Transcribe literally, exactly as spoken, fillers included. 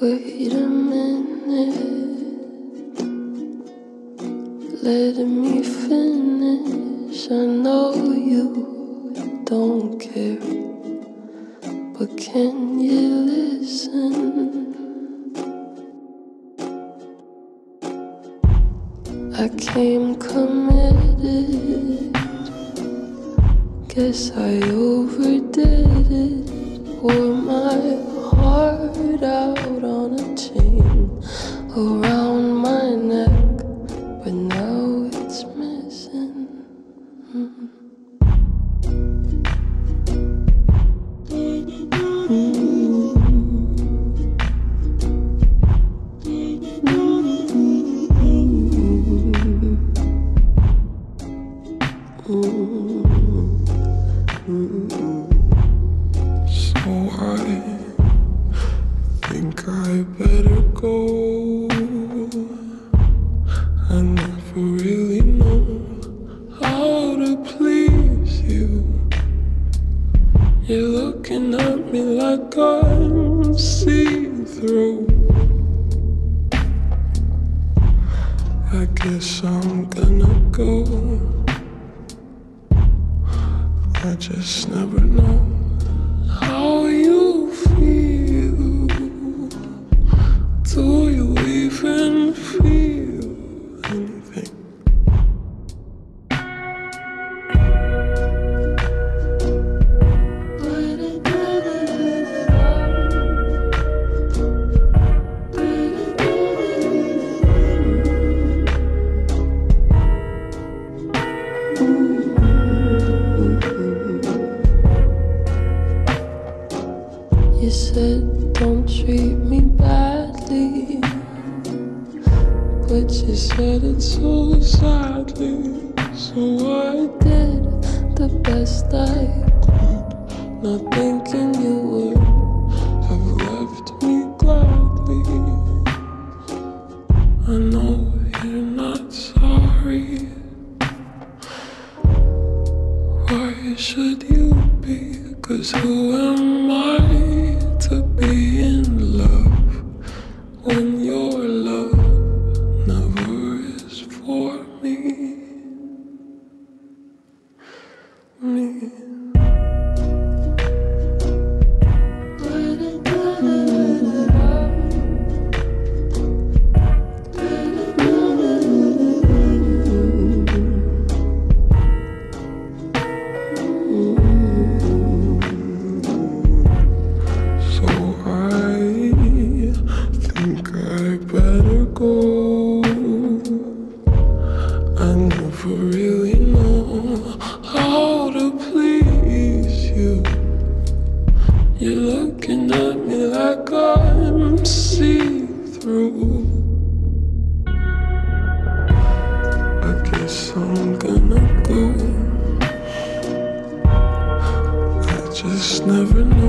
Wait a minute, let me finish. I know you don't care, but can you listen? I came committed, guess I overdid it. Wore my heart out on a chain around my neck, but now it's missing. Mm. So I think I better go. I never really know how to please you. You're looking at me like I'm see-through. I guess I'm gonna go. I just never know how you feel. Do you even feel anything? You said don't treat me badly, but you said it so sadly. So I did the best I could, not thinking you would have left me gladly. I know you're not sorry. Why should you be? 'Cause who am I to be in love when your love never is for me? Me. I never really know how to please you. You're looking at me like I'm see-through. I guess I'm gonna go. I just never know.